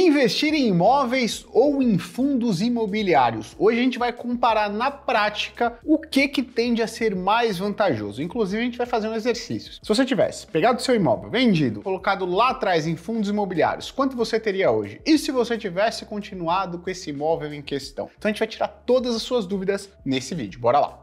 Investir em imóveis ou em fundos imobiliários. Hoje a gente vai comparar na prática o que tende a ser mais vantajoso. Inclusive a gente vai fazer um exercício. Se você tivesse pegado seu imóvel, vendido, colocado lá atrás em fundos imobiliários, quanto você teria hoje? E se você tivesse continuado com esse imóvel em questão? Então a gente vai tirar todas as suas dúvidas nesse vídeo. Bora lá!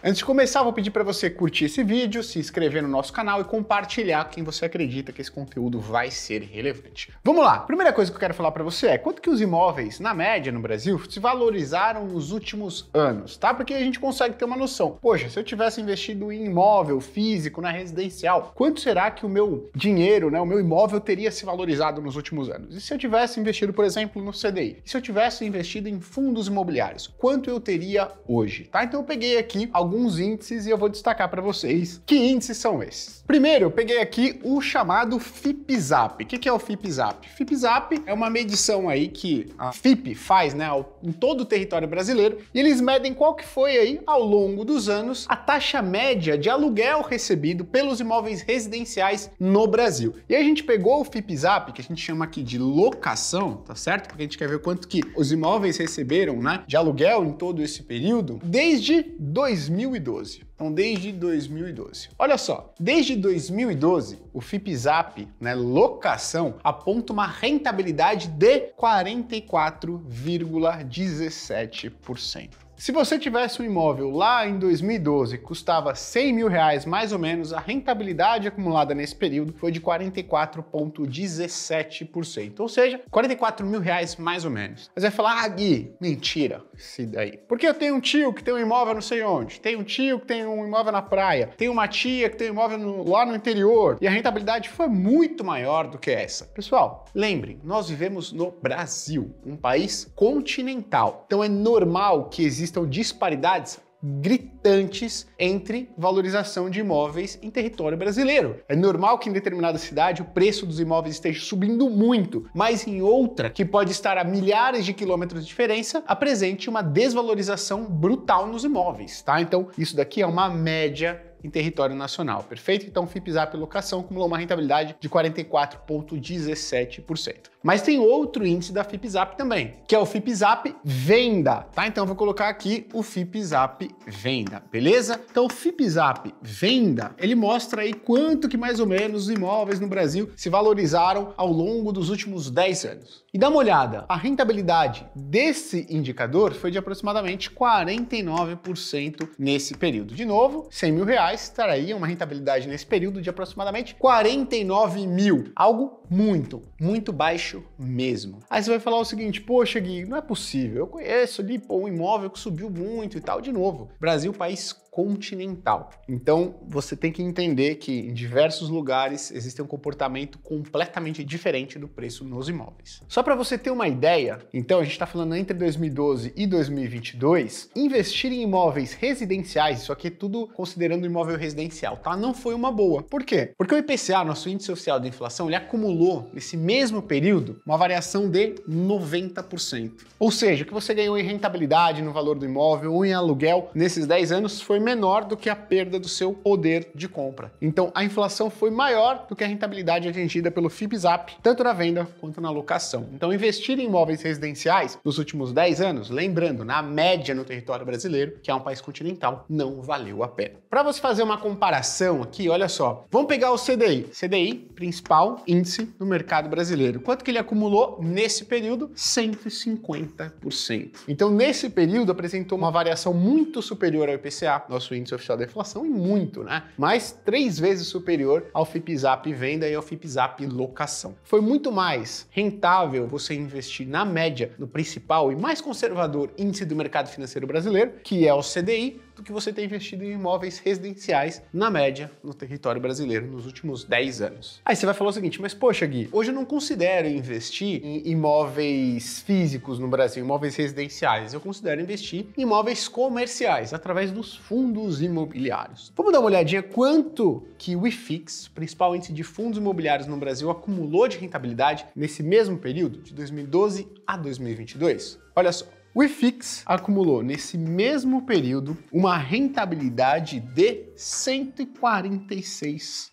Antes de começar, vou pedir para você curtir esse vídeo, se inscrever no nosso canal e compartilhar com quem você acredita que esse conteúdo vai ser relevante. Vamos lá! Primeira coisa que eu quero falar para você é quanto que os imóveis, na média, no Brasil, se valorizaram nos últimos anos, tá? Porque a gente consegue ter uma noção. Poxa, se eu tivesse investido em imóvel físico, na residencial, quanto será que o meu dinheiro, né, o meu imóvel teria se valorizado nos últimos anos? E se eu tivesse investido, por exemplo, no CDI? E se eu tivesse investido em fundos imobiliários? Quanto eu teria hoje, tá? Então eu peguei aqui alguns índices e eu vou destacar para vocês que índices são esses. Primeiro, eu peguei aqui o chamado FipZap. O que é o FipZap? FipZap é uma medição aí que a FIP faz, né, em todo o território brasileiro, e eles medem qual que foi aí, ao longo dos anos, a taxa média de aluguel recebido pelos imóveis residenciais no Brasil. E aí a gente pegou o FipZap, que a gente chama aqui de locação, tá certo? Porque a gente quer ver quanto que os imóveis receberam, né, de aluguel em todo esse período, desde 2012. Então, desde 2012. Olha só, desde 2012, o FipZap, né, locação, aponta uma rentabilidade de 44,17%. Se você tivesse um imóvel lá em 2012 que custava 100 mil reais mais ou menos, a rentabilidade acumulada nesse período foi de 44,17%, ou seja, 44 mil reais mais ou menos. Mas vai falar, ah Gui, mentira, isso daí. Porque eu tenho um tio que tem um imóvel não sei onde, tem um tio que tem um imóvel na praia, tem uma tia que tem um imóvel lá no interior e a rentabilidade foi muito maior do que essa. Pessoal, lembrem, nós vivemos no Brasil, um país continental, então é normal que existam disparidades gritantes entre valorização de imóveis em território brasileiro. É normal que em determinada cidade o preço dos imóveis esteja subindo muito, mas em outra, que pode estar a milhares de quilômetros de diferença, apresente uma desvalorização brutal nos imóveis, tá? Então, isso daqui é uma média em território nacional, perfeito? Então, FipZap locação acumulou uma rentabilidade de 44,17%. Mas tem outro índice da FipZap também, que é o FipZap venda, tá? Então, eu vou colocar aqui o FipZap venda, beleza? Então, o FipZap venda, ele mostra aí quanto que mais ou menos os imóveis no Brasil se valorizaram ao longo dos últimos 10 anos. E dá uma olhada, a rentabilidade desse indicador foi de aproximadamente 49% nesse período. De novo, 100 mil reais traria uma rentabilidade nesse período de aproximadamente 49 mil, algo muito, muito baixo mesmo. Aí você vai falar o seguinte, poxa Gui, não é possível, eu conheço ali pô, um imóvel que subiu muito e tal, de novo, Brasil, país continental. Então, você tem que entender que em diversos lugares existe um comportamento completamente diferente do preço nos imóveis. Só para você ter uma ideia, então a gente está falando entre 2012 e 2022, investir em imóveis residenciais, isso aqui é tudo considerando imóvel residencial, tá? Não foi uma boa. Por quê? Porque o IPCA, nosso índice oficial de inflação, ele acumulou nesse mesmo período uma variação de 90%. Ou seja, o que você ganhou em rentabilidade no valor do imóvel ou em aluguel nesses 10 anos foi menor do que a perda do seu poder de compra. Então, a inflação foi maior do que a rentabilidade atingida pelo FipZap, tanto na venda quanto na locação. Então, investir em imóveis residenciais nos últimos 10 anos, lembrando, na média no território brasileiro, que é um país continental, não valeu a pena. Para você fazer uma comparação aqui, olha só, vamos pegar o CDI. CDI, principal índice do mercado brasileiro. Quanto que ele acumulou nesse período? 150%. Então, nesse período, apresentou uma variação muito superior ao IPCA, nosso índice oficial da inflação, e muito, né? Mais 3 vezes superior ao FipZap venda e ao FipZap locação. Foi muito mais rentável você investir na média no principal e mais conservador índice do mercado financeiro brasileiro, que é o CDI, do que você tem investido em imóveis residenciais na média no território brasileiro nos últimos 10 anos. Aí você vai falar o seguinte, mas poxa Gui, hoje eu não considero investir em imóveis físicos no Brasil, imóveis residenciais, eu considero investir em imóveis comerciais, através dos fundos imobiliários. Vamos dar uma olhadinha quanto que o IFIX, principal índice de fundos imobiliários no Brasil, acumulou de rentabilidade nesse mesmo período, de 2012 a 2022? Olha só, O IFIX acumulou, nesse mesmo período, uma rentabilidade de 146%.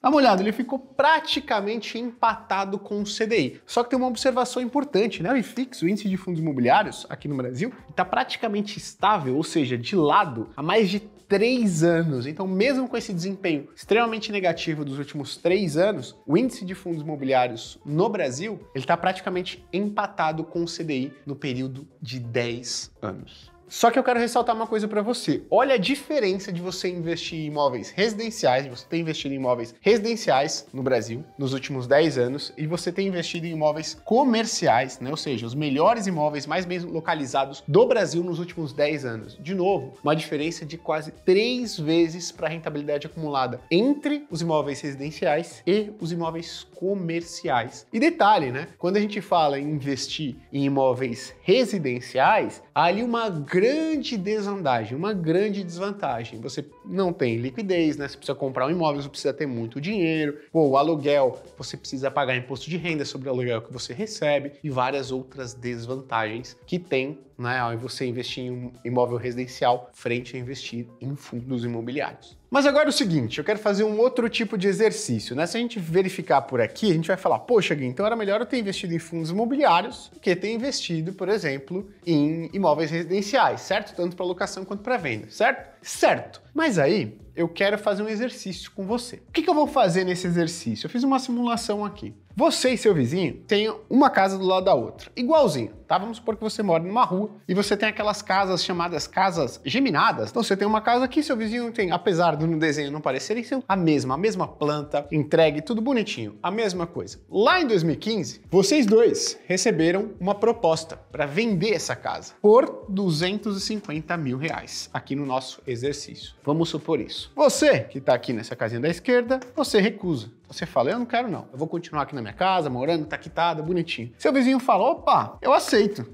Dá uma olhada, ele ficou praticamente empatado com o CDI. Só que tem uma observação importante, né? O IFIX, o índice de fundos imobiliários aqui no Brasil, está praticamente estável, ou seja, de lado, há mais de 3 anos. Então, mesmo com esse desempenho extremamente negativo dos últimos 3 anos, o índice de fundos imobiliários no Brasil, ele está praticamente empatado com o CDI no período de 10 anos. Só que eu quero ressaltar uma coisa para você. Olha a diferença de você investir em imóveis residenciais, você ter investido em imóveis residenciais no Brasil nos últimos 10 anos e você ter investido em imóveis comerciais, né? Ou seja, os melhores imóveis mais bem localizados do Brasil nos últimos 10 anos. De novo, uma diferença de quase 3 vezes para a rentabilidade acumulada entre os imóveis residenciais e os imóveis comerciais. E detalhe, né? Quando a gente fala em investir em imóveis residenciais, há ali uma grande desandagem, uma grande desvantagem. Você não tem liquidez, né? Você precisa comprar um imóvel, você precisa ter muito dinheiro. Pô, o aluguel, você precisa pagar imposto de renda sobre o aluguel que você recebe e várias outras desvantagens que tem, né, ao você investir em um imóvel residencial frente a investir em fundos imobiliários. Mas agora é o seguinte, eu quero fazer um outro tipo de exercício, né? Se a gente verificar por aqui, a gente vai falar, poxa, Gui, então era melhor eu ter investido em fundos imobiliários do que ter investido, por exemplo, em imóveis residenciais, certo? Tanto para locação quanto para venda, certo? Certo. Mas aí, eu quero fazer um exercício com você. O que eu vou fazer nesse exercício? Eu fiz uma simulação aqui. Você e seu vizinho têm uma casa do lado da outra, igualzinho, tá? Vamos supor que você mora numa rua e você tem aquelas casas chamadas casas geminadas. Então você tem uma casa aqui, seu vizinho tem, apesar do desenho não parecerem, a mesma planta, entregue, tudo bonitinho, a mesma coisa. Lá em 2015, vocês dois receberam uma proposta para vender essa casa por 250 mil reais aqui no nosso exercício. Vamos supor isso. Você, que tá aqui nessa casinha da esquerda, você recusa. Você fala, eu não quero não, eu vou continuar aqui na minha casa, morando, tá quitada, bonitinho. Seu vizinho fala, opa, eu aceito,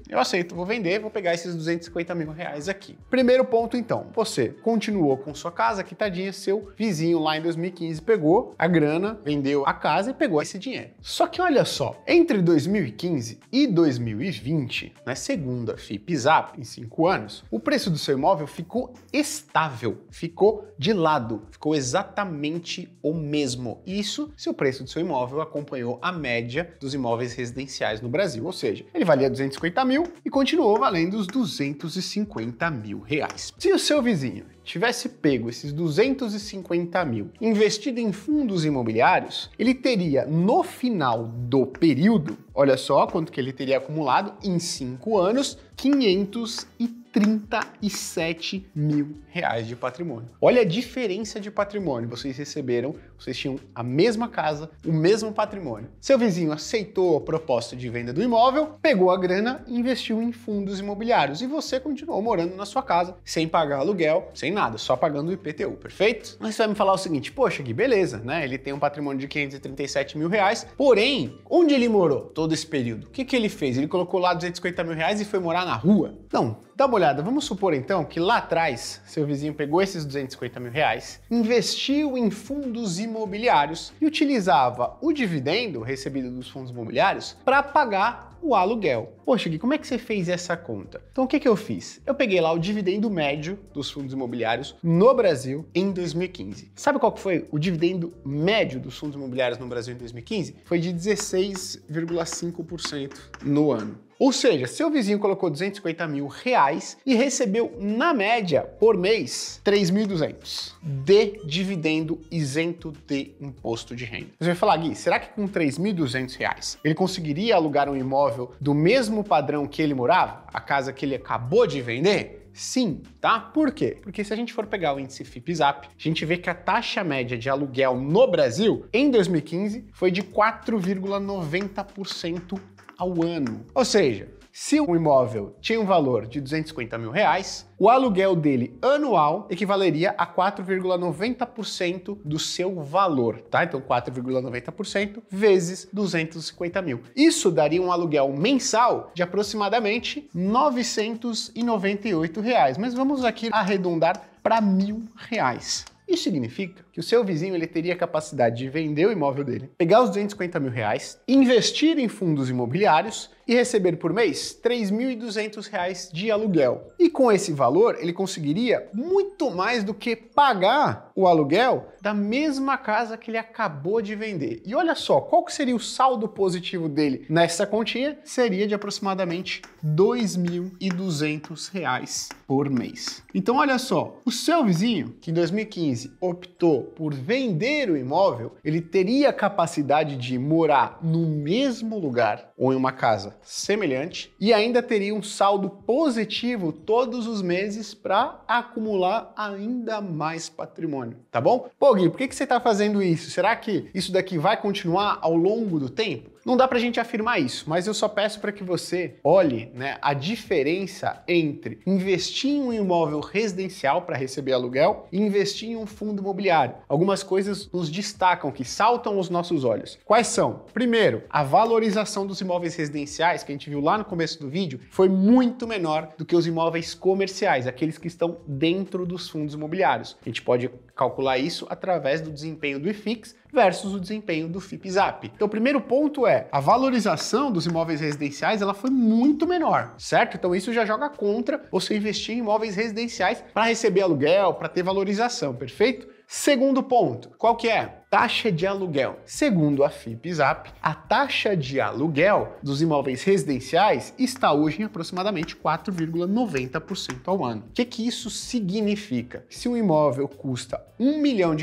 vou vender, vou pegar esses 250 mil reais aqui. Primeiro ponto então, você continuou com sua casa quitadinha, seu vizinho lá em 2015 pegou a grana, vendeu a casa e pegou esse dinheiro. Só que olha só, entre 2015 e 2020, né, segundo a FipZap, em 5 anos, o preço do seu imóvel ficou estável, ficou de lado, ficou exatamente o mesmo. Isso se o preço do seu imóvel acompanhou a média dos imóveis residenciais no Brasil, ou seja, ele valia 250 mil e continuou valendo os 250 mil reais. Se o seu vizinho tivesse pego esses 250 mil investido em fundos imobiliários, ele teria no final do período, olha só quanto que ele teria acumulado em 5 anos, 537 mil reais de patrimônio. Olha a diferença de patrimônio. Vocês receberam, vocês tinham a mesma casa, o mesmo patrimônio. Seu vizinho aceitou a proposta de venda do imóvel, pegou a grana e investiu em fundos imobiliários. E você continuou morando na sua casa, sem pagar aluguel, sem nada, só pagando o IPTU, perfeito? Mas você vai me falar o seguinte, poxa Gui, beleza, né? Ele tem um patrimônio de 537 mil reais, porém, onde ele morou todo esse período? O que que ele fez? Ele colocou lá 250 mil reais e foi morar na rua? Não. Dá uma olhada, vamos supor então que lá atrás seu vizinho pegou esses 250 mil reais, investiu em fundos imobiliários e utilizava o dividendo recebido dos fundos imobiliários para pagar o aluguel. Poxa, Gui, como é que você fez essa conta? Então o que que eu fiz? Eu peguei lá o dividendo médio dos fundos imobiliários no Brasil em 2015. Sabe qual que foi o dividendo médio dos fundos imobiliários no Brasil em 2015? Foi de 16,5% no ano. Ou seja, seu vizinho colocou 250 mil reais e recebeu, na média, por mês, 3.200 de dividendo isento de imposto de renda. Você vai falar, Gui, será que com 3.200 reais ele conseguiria alugar um imóvel do mesmo padrão que ele morava, a casa que ele acabou de vender? Sim, tá? Por quê? Porque se a gente for pegar o índice FipZap, a gente vê que a taxa média de aluguel no Brasil, em 2015, foi de 4,90% ao ano. Ou seja, se um imóvel tinha um valor de 250 mil reais, o aluguel dele anual equivaleria a 4,90% do seu valor, tá? Então 4,90% vezes 250 mil. Isso daria um aluguel mensal de aproximadamente 998 reais, mas vamos aqui arredondar para R$ 1.000. Isso significa que o seu vizinho ele teria a capacidade de vender o imóvel dele, pegar os 250 mil reais, investir em fundos imobiliários e receber por mês R$ 3.200 de aluguel. E com esse valor, ele conseguiria muito mais do que pagar o aluguel da mesma casa que ele acabou de vender. E olha só, qual que seria o saldo positivo dele nessa continha? Seria de aproximadamente R$ 2.200 por mês. Então olha só, o seu vizinho, que em 2015 optou por vender o imóvel, ele teria a capacidade de morar no mesmo lugar ou em uma casa semelhante e ainda teria um saldo positivo todos os meses para acumular ainda mais patrimônio, tá bom? Pô, Gui, por que você está fazendo isso? Será que isso daqui vai continuar ao longo do tempo? Não dá pra gente afirmar isso, mas eu só peço para que você olhe, né, a diferença entre investir em um imóvel residencial para receber aluguel e investir em um fundo imobiliário. Algumas coisas nos destacam, que saltam aos nossos olhos. Quais são? Primeiro, a valorização dos imóveis residenciais, que a gente viu lá no começo do vídeo, foi muito menor do que os imóveis comerciais, aqueles que estão dentro dos fundos imobiliários. A gente pode calcular isso através do desempenho do IFIX versus o desempenho do FipZap. Então, o primeiro ponto é, a valorização dos imóveis residenciais, ela foi muito menor, certo? Então, isso já joga contra você investir em imóveis residenciais para receber aluguel, para ter valorização, perfeito? Segundo ponto, qual que é? Taxa de aluguel. Segundo a FipZap, a taxa de aluguel dos imóveis residenciais está hoje em aproximadamente 4,90% ao ano. O que que isso significa? Se um imóvel custa R$ 1 milhão,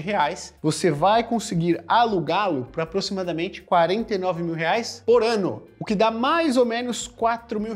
você vai conseguir alugá-lo por aproximadamente R$ 49 mil por ano, o que dá mais ou menos R$ 4 mil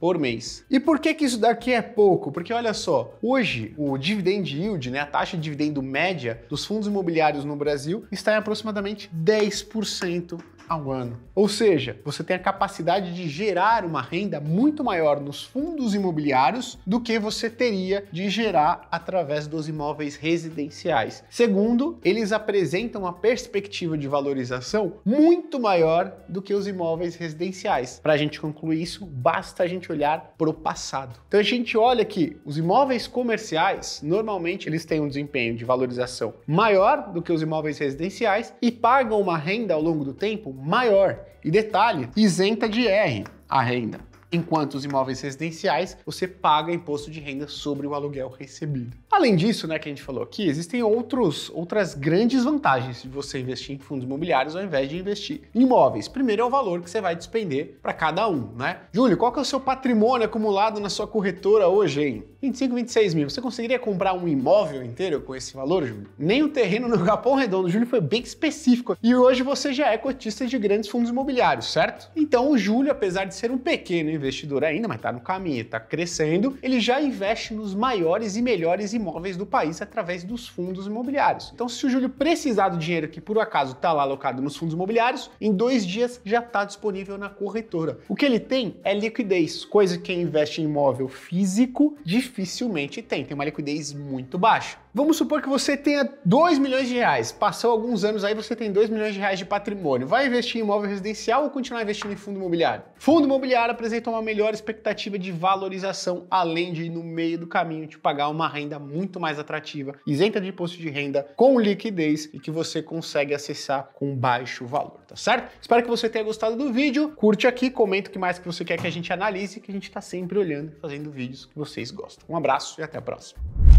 por mês. E por que que isso daqui é pouco? Porque olha só, hoje o dividend yield, né, a taxa de dividendo média dos fundos imobiliários no Brasil está em aproximadamente 10% ao ano. Ou seja, você tem a capacidade de gerar uma renda muito maior nos fundos imobiliários do que você teria de gerar através dos imóveis residenciais. Segundo, eles apresentam uma perspectiva de valorização muito maior do que os imóveis residenciais. Para a gente concluir isso, basta a gente olhar para o passado. Então a gente olha que os imóveis comerciais, normalmente eles têm um desempenho de valorização maior do que os imóveis residenciais e pagam uma renda ao longo do tempo maior. E detalhe, isenta de IR a renda. Enquanto os imóveis residenciais, você paga imposto de renda sobre o aluguel recebido. Além disso, né, que a gente falou aqui, existem outras grandes vantagens de você investir em fundos imobiliários ao invés de investir em imóveis. Primeiro é o valor que você vai despender para cada um, né? Júlio, qual que é o seu patrimônio acumulado na sua corretora hoje, hein? 25, 26 mil. Você conseguiria comprar um imóvel inteiro com esse valor, Júlio? Nem o terreno no Capão Redondo, Júlio, foi bem específico. E hoje você já é cotista de grandes fundos imobiliários, certo? Então o Júlio, apesar de ser um pequeno investidor ainda, mas tá no caminho, tá crescendo, ele já investe nos maiores e melhores imóveis do país através dos fundos imobiliários. Então, se o Júlio precisar do dinheiro que por acaso tá lá alocado nos fundos imobiliários, em 2 dias já tá disponível na corretora. O que ele tem é liquidez, coisa que quem investe em imóvel físico dificilmente tem uma liquidez muito baixa. Vamos supor que você tenha R$ 2 milhões, passou alguns anos aí, você tem R$ 2 milhões de patrimônio. Vai investir em imóvel residencial ou continuar investindo em fundo imobiliário? Fundo imobiliário apresenta uma melhor expectativa de valorização, além de ir no meio do caminho te pagar uma renda muito mais atrativa, isenta de imposto de renda, com liquidez e que você consegue acessar com baixo valor, tá certo? Espero que você tenha gostado do vídeo. Curte aqui, comenta o que mais que você quer que a gente analise, que a gente tá sempre olhando e fazendo vídeos que vocês gostam. Um abraço e até a próxima.